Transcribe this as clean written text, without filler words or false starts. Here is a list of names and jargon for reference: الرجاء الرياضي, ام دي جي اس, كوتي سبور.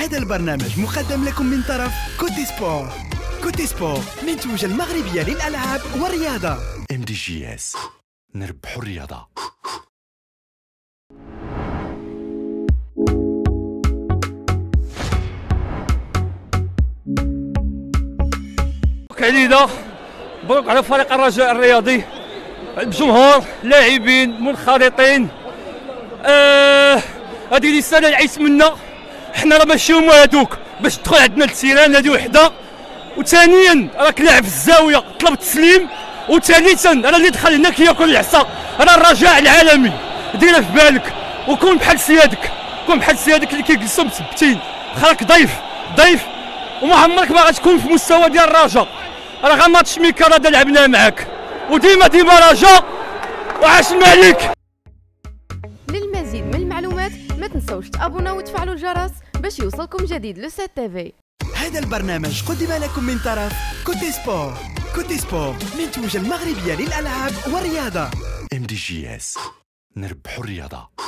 هذا البرنامج مقدم لكم من طرف كوتي سبور. كوتي سبور منتوجة المغربية للألعاب والرياضة. ام دي جي اس، نربحوا الرياضة. مبروك علينا، مبروك على فريق الرجاء الرياضي بجمهور لاعبين منخرطين. هذه السنه العيس منا حنا راه ماشيو هادوك باش تدخل عندنا التيران، هذه وحده. وثانيا راك لاعب في الزاويه طلب التسليم، وثالثا انا اللي دخل هنا كياكل العصا. انا الرجاء العالمي، ديرها في بالك وكون بحال سيادك، كون بحال سيادك اللي كيجلسوا مثبتين. خاك ضيف وما عمرك ما غتكون في مستوى ديال الرجاء. راه غير ماتش ميكا هذا لعبناه معاك، وديما رجاء وعاش الملك. للمزيد من المعلومات ما تنسوش تابوناو وتفعلوا الجرس باش يوصلكم جديد لو سات تيفي. هذا البرنامج قدم لكم من طرف كوتي سبور. كوتي سبور منتوجة المغربية للألعاب والرياضة. ام دي جي اس، نربحوا الرياضة.